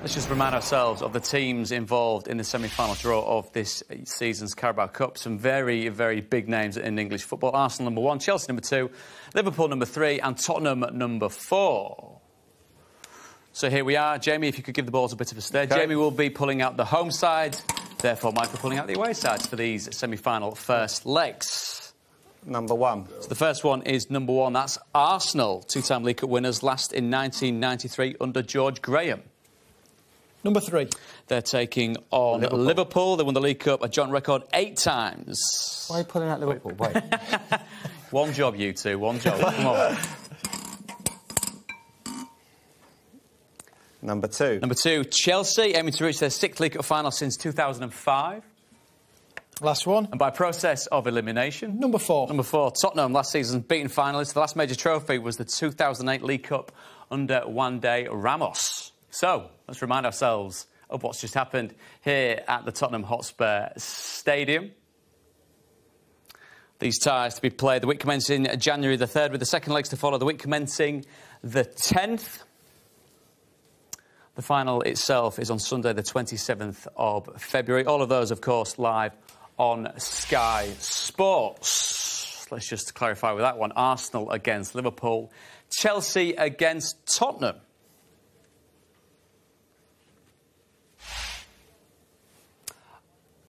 Let's just remind ourselves of the teams involved in the semi-final draw of this season's Carabao Cup. Some very, very big names in English football. Arsenal #1, Chelsea #2, Liverpool #3 and Tottenham #4. So here we are. Jamie, if you could give the balls a bit of a stir. Okay. Jamie will be pulling out the home side, therefore Michael pulling out the away sides for these semi-final first legs. #1. So the first one is #1. That's Arsenal, two-time League Cup winners, last in 1993 under George Graham. #3. They're taking on Liverpool. They won the League Cup, a joint record 8 times. Why are you pulling out Liverpool? Wait. One job, you two. One job. Come on. #2. #2. Chelsea, aiming to reach their 6th League Cup final since 2005. Last one. And by process of elimination. #4. #4. Tottenham, last season's beaten finalists. The last major trophy was the 2008 League Cup under Juan de Ramos. So, let's remind ourselves of what's just happened here at the Tottenham Hotspur Stadium. These ties to be played the week commencing January the 3rd, with the second legs to follow the week commencing the 10th. The final itself is on Sunday the 27th of February. All of those, of course, live on Sky Sports. Let's just clarify with that one. Arsenal against Liverpool, Chelsea against Tottenham.